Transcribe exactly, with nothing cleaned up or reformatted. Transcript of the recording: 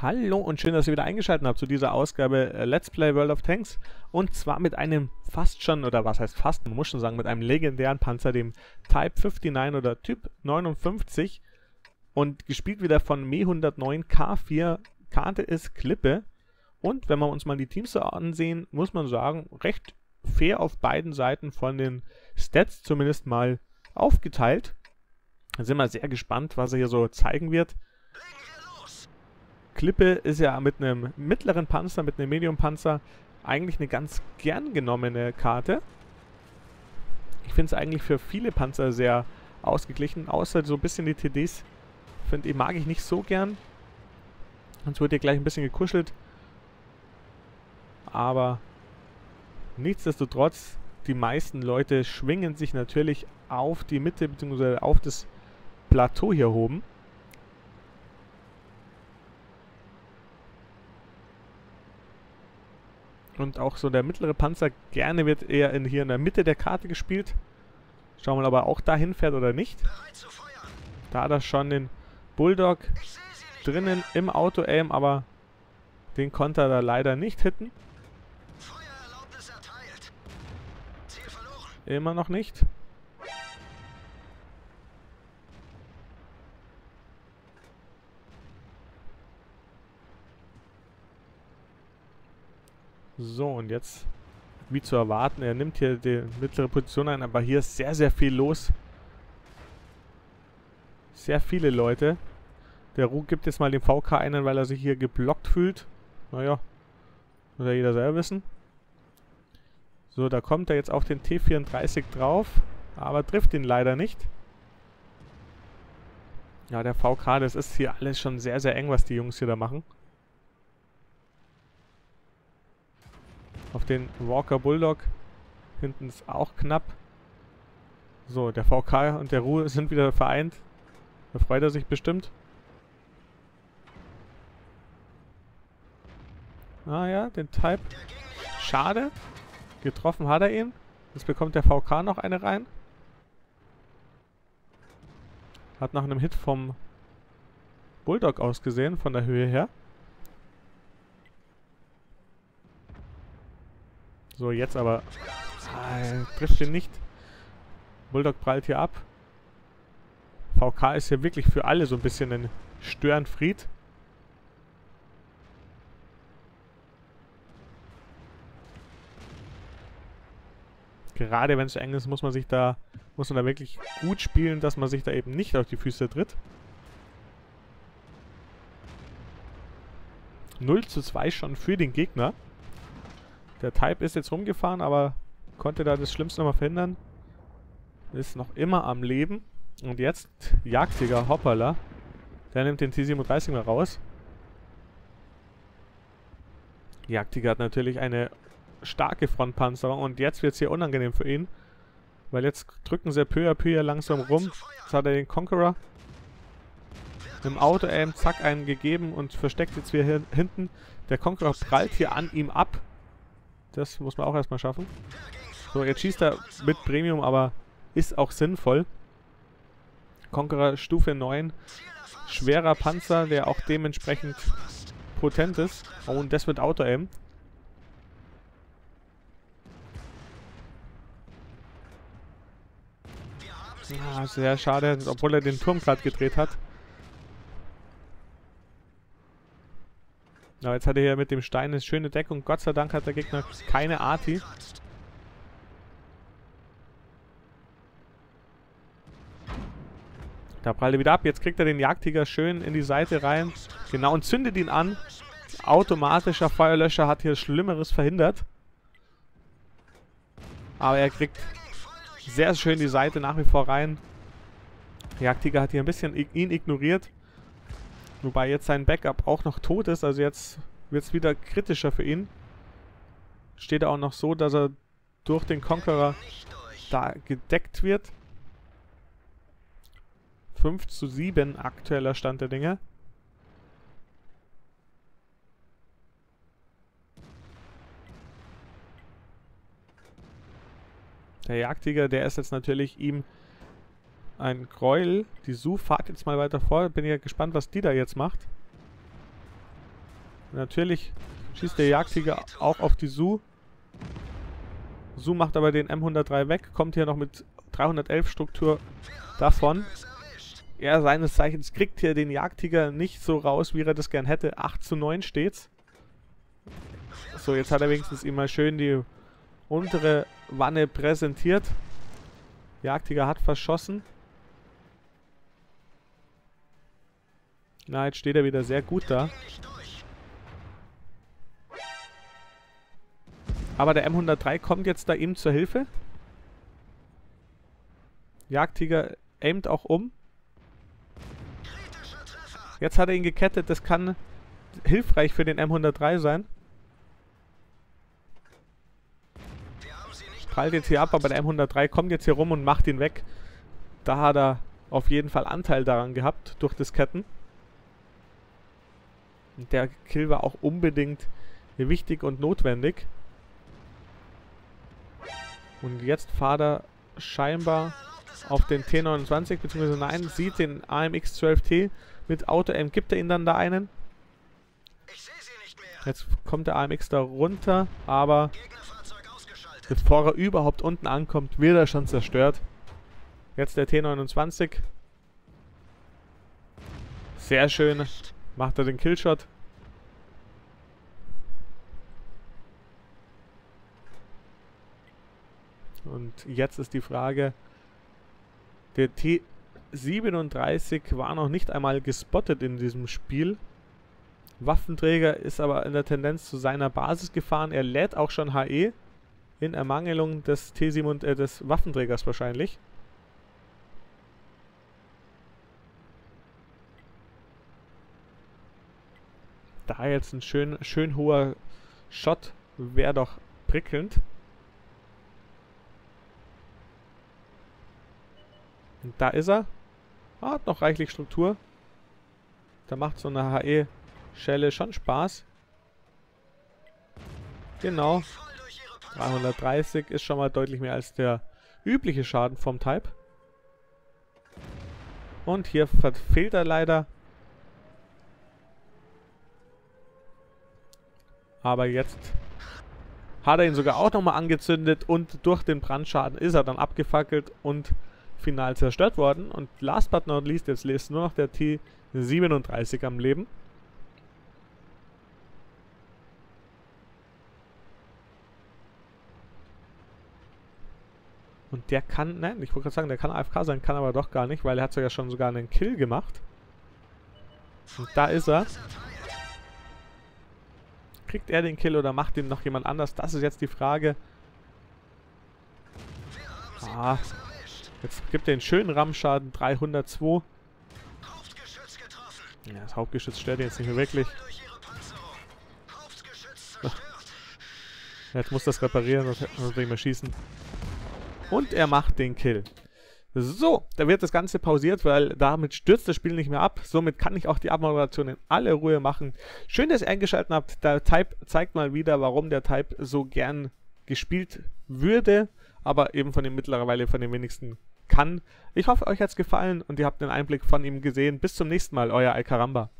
Hallo und schön, dass ihr wieder eingeschaltet habt zu dieser Ausgabe Let's Play World of Tanks. Und zwar mit einem fast schon, oder was heißt fast, man muss schon sagen, mit einem legendären Panzer, dem Type neunundfünfzig oder Typ neunundfünfzig. Und gespielt wieder von Me hundertneun K vier, Karte ist Klippe. Und wenn wir uns mal die Teams ansehen, muss man sagen, recht fair auf beiden Seiten von den Stats zumindest mal aufgeteilt. Da sind wir sehr gespannt, was er hier so zeigen wird. Klippe ist ja mit einem mittleren Panzer, mit einem Medium-Panzer eigentlich eine ganz gern genommene Karte. Ich finde es eigentlich für viele Panzer sehr ausgeglichen, außer so ein bisschen die T Ds, finde ich, mag ich nicht so gern. Sonst wird hier gleich ein bisschen gekuschelt. Aber nichtsdestotrotz, die meisten Leute schwingen sich natürlich auf die Mitte bzw. auf das Plateau hier oben. Und auch so der mittlere Panzer, gerne wird eher in, hier in der Mitte der Karte gespielt. Schauen wir mal, ob er auch dahin fährt oder nicht. Da hat er schon den Bulldog drinnen im Auto-Aim, aber den konnte er da leider nicht hitten. Immer noch nicht. So, und jetzt, wie zu erwarten, er nimmt hier die mittlere Position ein, aber hier ist sehr, sehr viel los. Sehr viele Leute. Der Ruh gibt jetzt mal den V K einen, weil er sich hier geblockt fühlt. Naja, muss ja jeder selber wissen. So, da kommt er jetzt auf den T vierunddreißig drauf, aber trifft ihn leider nicht. Ja, der V K, das ist hier alles schon sehr, sehr eng, was die Jungs hier da machen. Auf den Walker Bulldog. Hinten ist auch knapp. So, der V K und der Ruhe sind wieder vereint. Da freut er sich bestimmt. Ah ja, den Type. Schade. Getroffen hat er ihn. Jetzt bekommt der V K noch eine rein. Hat nach einem Hit vom Bulldog ausgesehen, von der Höhe her. So, jetzt aber. Ah, er trifft ihn nicht. Bulldog prallt hier ab. V K ist hier wirklich für alle so ein bisschen ein Störenfried. Gerade wenn es eng ist, muss man sich da, muss man da wirklich gut spielen, dass man sich da eben nicht auf die Füße tritt. null zu zwei schon für den Gegner. Der Type ist jetzt rumgefahren, aber konnte da das Schlimmste nochmal verhindern. Ist noch immer am Leben. Und jetzt Jagdtiger, hoppala. Der nimmt den T siebenunddreißig mal raus. Jagdtiger hat natürlich eine starke Frontpanzerung. Und jetzt wird es hier unangenehm für ihn. Weil jetzt drücken sie peu à peu langsam rum. Jetzt hat er den Conqueror im Auto-Aim, zack, einen gegeben und versteckt jetzt wieder hier hinten. Der Conqueror prallt hier an ihm ab. Das muss man auch erstmal schaffen. So, jetzt schießt er mit Premium, aber ist auch sinnvoll. Conqueror Stufe neun. Schwerer Panzer, der auch dementsprechend potent ist. Oh, und das wird Auto-Aim. Ja, sehr schade, obwohl er den Turm gerade gedreht hat. Aber jetzt hat er hier mit dem Stein eine schöne Deckung. Gott sei Dank hat der Gegner keine Arty. Da prallt er wieder ab. Jetzt kriegt er den Jagdtiger schön in die Seite rein. Genau, und zündet ihn an. Automatischer Feuerlöscher hat hier Schlimmeres verhindert. Aber er kriegt sehr schön die Seite nach wie vor rein. Der Jagdtiger hat hier ein bisschen ihn ignoriert. Wobei jetzt sein Backup auch noch tot ist, also jetzt wird es wieder kritischer für ihn. Steht er auch noch so, dass er durch den Conqueror da gedeckt wird. fünf zu sieben aktueller Stand der Dinge. Der Jagdtiger, der ist jetzt natürlich ihm ein Gräuel. Die Su fahrt jetzt mal weiter vor. Bin ja gespannt, was die da jetzt macht. Natürlich schießt der Jagdtiger auch auf die Su. Su macht aber den M hundertdrei weg, kommt hier noch mit dreihundertelf Struktur davon. Er seines Zeichens kriegt hier den Jagdtiger nicht so raus, wie er das gern hätte. acht zu neun steht's. So, jetzt hat er wenigstens immer schön die untere Wanne präsentiert. Jagdtiger hat verschossen. Na, jetzt steht er wieder sehr gut da. Aber der M hundertdrei kommt jetzt da ihm zur Hilfe. Jagdtiger aimt auch um. Jetzt hat er ihn gekettet. Das kann hilfreich für den M hundertdrei sein. Prallt jetzt hier ab, aber der M hundertdrei kommt jetzt hier rum und macht ihn weg. Da hat er auf jeden Fall Anteil daran gehabt, durch das Ketten. Und der Kill war auch unbedingt wichtig und notwendig. Und jetzt fährt er scheinbar auf den T neunundzwanzig, beziehungsweise nein, sieht den A M X zwölf T mit Auto-M. Gibt er ihn dann da einen? Jetzt kommt der A M X da runter, aber bevor er überhaupt unten ankommt, wird er schon zerstört. Jetzt der T neunundzwanzig. Sehr schön. Macht er den Killshot. Und jetzt ist die Frage, der T siebenunddreißig war noch nicht einmal gespottet in diesem Spiel. Waffenträger ist aber in der Tendenz zu seiner Basis gefahren. Er lädt auch schon H E in Ermangelung des T sieben, äh, des Waffenträgers wahrscheinlich. Da jetzt ein schön, schön hoher Shot wäre doch prickelnd. Und da ist er. Ah, hat noch reichlich Struktur. Da macht so eine H E-Schelle schon Spaß. Genau. dreihundertdreißig ist schon mal deutlich mehr als der übliche Schaden vom Type. Und hier verfehlt er leider. Aber jetzt hat er ihn sogar auch nochmal angezündet und durch den Brandschaden ist er dann abgefackelt und final zerstört worden. Und last but not least, jetzt ist nur noch der T siebenunddreißig am Leben. Und der kann, nein, ich wollte gerade sagen, der kann A F K sein, kann aber doch gar nicht, weil er hat sogar schon sogar einen Kill gemacht. Und da ist er. Kriegt er den Kill oder macht ihn noch jemand anders? Das ist jetzt die Frage. Ah, jetzt gibt er den schönen Rammschaden, dreihundertzwei. Ja, das Hauptgeschütz stört ihn jetzt nicht mehr wirklich. Jetzt muss das reparieren und nicht mehr schießen. Und er macht den Kill. So, da wird das Ganze pausiert, weil damit stürzt das Spiel nicht mehr ab. Somit kann ich auch die Abmoderation in aller Ruhe machen. Schön, dass ihr eingeschaltet habt. Der Type zeigt mal wieder, warum der Type so gern gespielt würde, aber eben von dem mittlerweile von den wenigsten kann. Ich hoffe, euch hat es gefallen und ihr habt einen Einblick von ihm gesehen. Bis zum nächsten Mal, euer Alcaramba.